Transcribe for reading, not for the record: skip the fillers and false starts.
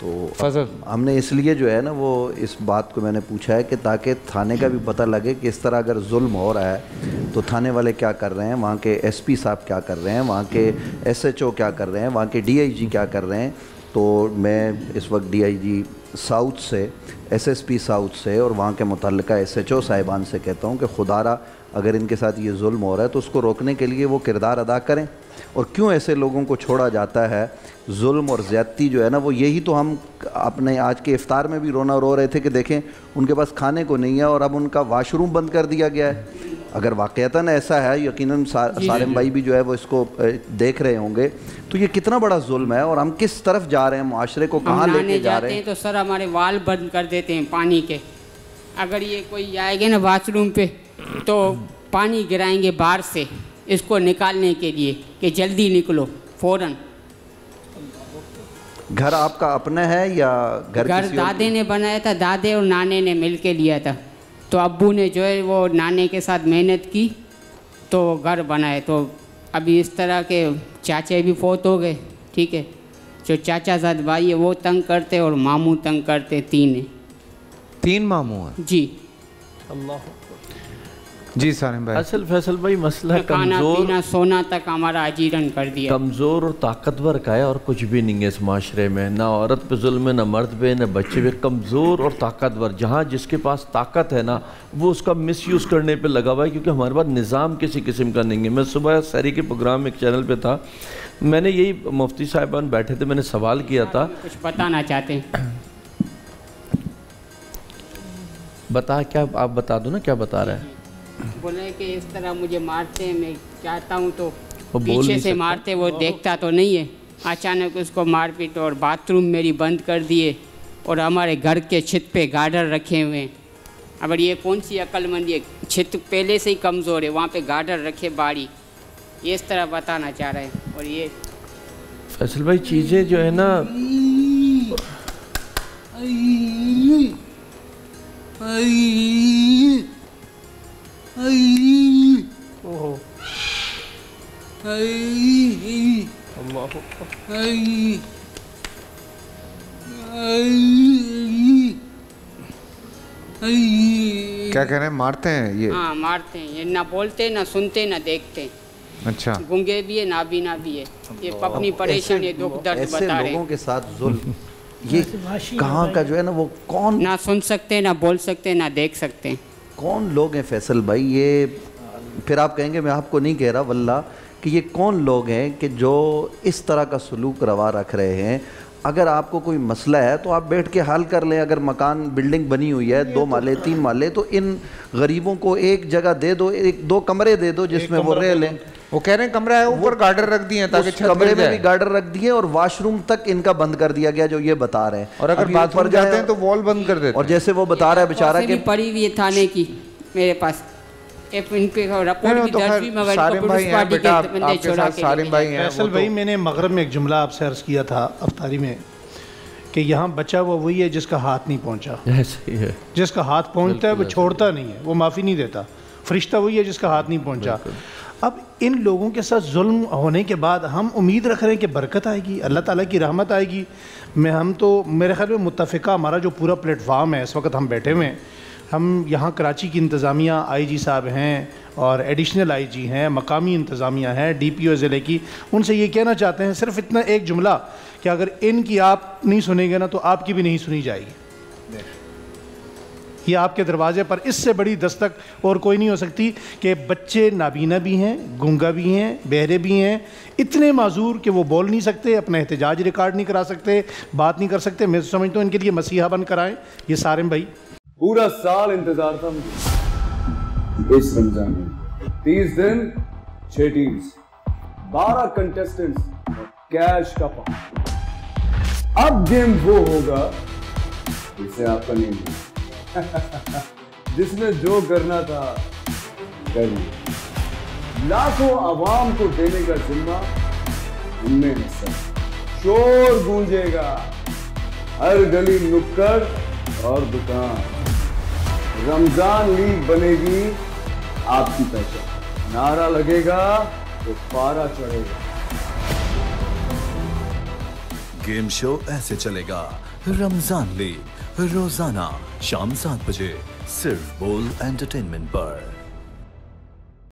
तो फजल हमने इसलिए जो है ना वो इस बात को मैंने पूछा है कि ताकि थाने का भी पता लगे कि इस तरह अगर जुल्म हो रहा है तो थाने वाले क्या कर रहे हैं, वहाँ के एसपी साहब क्या कर रहे हैं, वहाँ के एसएचओ क्या कर रहे हैं, वहाँ के डीआईजी क्या कर रहे हैं। तो मैं इस वक्त डीआईजी साउथ से, एसएसपी साउथ से और वहाँ के मुतल्लिका एसएचओ साहिबान से कहता हूँ कि खुदारा अगर इनके साथ ये जुल्म हो रहा है तो उसको रोकने के लिए वो किरदार अदा करें। और क्यों ऐसे लोगों को छोड़ा जाता है? जुल्म और ज़्यादती जो है ना वो, यही तो हम अपने आज के इफ्तार में भी रोना रो रहे थे कि देखें उनके पास खाने को नहीं है और अब उनका वाशरूम बंद कर दिया गया है। अगर वाक़यतन ऐसा है, यकीनन सालिम भाई भी जो है वो इसको देख रहे होंगे, तो ये कितना बड़ा जुल्म है और हम किस तरफ जा रहे हैं, माशरे को कहाँ लेके जा रहे हैं। तो सर हमारे वाल बंद कर देते हैं पानी के, अगर ये कोई आएगा ना वाशरूम पे तो पानी गिराएंगे बाहर से इसको निकालने के लिए कि जल्दी निकलो फौरन। घर आपका अपना है या घर दादे ने बनाया था, दादे और नाने ने मिल के लिया था। तो अब्बू ने जो है वो नाने के साथ मेहनत की तो घर बनाए। तो अभी इस तरह के चाचे भी फौत हो गए, ठीक है, जो चाचा साथ भाई है वो तंग करते और मामू तंग करते, तीन है, तीन मामू है जी। अल्लाह जी सारिम भाई, असल फैसल भाई मसला कमज़ोर सोना तक हमारा आजीरन कर दिया। कमज़ोर और ताकतवर का है और कुछ भी नहीं है इस माशरे में, ना औरत पे जुल्म है, ना मर्द पे, ना बच्चे पे। कमज़ोर और ताकतवर, जहाँ जिसके पास ताकत है ना वो उसका मिसयूज़ करने पे लगा हुआ है, क्योंकि हमारे पास निज़ाम किसी किस्म का नहीं है। मैं सुबह सैरी के प्रोग्राम में एक चैनल पर था, मैंने यही मुफ्ती साहिबान बैठे थे, मैंने सवाल किया था, कुछ बताना चाहते हैं। बता, क्या आप बता दो ना क्या बता रहे हैं। बोले कि इस तरह मुझे मारते हैं, मैं चाहता हूँ तो पीछे से मारते, वो देखता तो नहीं है, अचानक उसको मारपीट और बाथरूम मेरी बंद कर दिए और हमारे घर के छित पे गार्डर रखे हुए हैं। अगर ये कौन सी अक्लमंदी है, छित पहले से ही कमज़ोर है, वहाँ पे गार्डर रखे बाड़ी, ये इस तरह बताना चाह रहे हैं। और ये फैसल भाई चीज़ें जो है ना, क्या कह रहे हैं, मारते हैं ये। हाँ मारते हैं ये, ना बोलते ना सुनते ना देखते। अच्छा, गूंगे भी है, नाबीना भी है। ये अपनी परेशानी दुख दर्द बता रहे, लोगों के साथ जुल्म ये कहाँ का जो है ना वो, कौन ना सुन सकते ना बोल सकते ना देख सकते, कौन लोग हैं फैसल भाई ये। फिर आप कहेंगे मैं आपको नहीं कह रहा वल्ला, कि ये कौन लोग हैं कि जो इस तरह का सलूक रवा रख रहे हैं। अगर आपको कोई मसला है तो आप बैठ के हाल कर लें। अगर मकान बिल्डिंग बनी हुई है 2 माले 3 माले, तो इन गरीबों को एक जगह दे दो, 1-2 कमरे दे दो जिसमें वो रह लें। वो कह रहे हैं कमरा है, ऊपर गार्डर रख दिए, ताकि कमरे में भी गार्डर रख दिए और वाशरूम तक इनका बंद कर दिया गया, जो ये बता रहे हैं। और अगर बात पर जाते हैं तो वॉल बंद कर देते हैं। और जैसे वो बता रहा है बेचारा कि पड़ी हुई थाने की मेरे पास भाई, मैंने मगरब में एक जुमला आपसे अर्ज किया था अफ्तारी में कि यहाँ बचा हुआ वही है जिसका हाथ नहीं पहुँचा। जिसका हाथ पहुँचता है वो छोड़ता नहीं है, वो माफ़ी नहीं देता। फरिश्ता वही है जिसका हाथ नहीं पहुँचा। अब इन लोगों के साथ जुल्म होने के बाद हम उम्मीद रख रहे हैं कि बरकत आएगी, अल्लाह ताला की रहमत आएगी। मैं हम तो मेरे ख्याल में मुत्तफ़िका हमारा जो पूरा प्लेटफार्म है इस वक्त हम बैठे हुए हैं, हम यहाँ कराची की इंतज़ामिया आईजी साहब हैं और एडिशनल आईजी हैं, मकामी इंतज़ामिया हैं, डीपीओ ज़िले की, उनसे ये कहना चाहते हैं सिर्फ इतना एक जुमला कि अगर इनकी आप नहीं सुनेंगे ना तो आपकी भी नहीं सुनी जाएगी। ये आपके दरवाजे पर इससे बड़ी दस्तक और कोई नहीं हो सकती कि बच्चे नाबीना भी हैं, गूंगा भी हैं, बहरे भी हैं, इतने माजूर कि वो बोल नहीं सकते, अपना एहतजाज रिकॉर्ड नहीं करा सकते, बात नहीं कर सकते। मैं समझता हूँ इनके लिए मसीहा बन कराएं। ये सारिम भाई पूरा साल इंतजार था मुझे इस रमजान में, 30 दिन, 6 टीम्स, 12 कंटेस्टेंट्स, कैश का पाँच। अब गेम वो होगा जिसे आपका नहीं जिसने जो करना था कर लिया। लाखों आवाम को देने का जिम्मा उनमें हिस्सा। शोर गूंजेगा हर गली नुक्कड़ और दुकान। रमजान लीग बनेगी आपकी पहचान। नारा लगेगा तो पारा चढ़ेगा। गेम शो ऐसे चलेगा। रमजान लीग रोजाना शाम 7 बजे सिर्फ बोल एंटरटेनमेंट पर।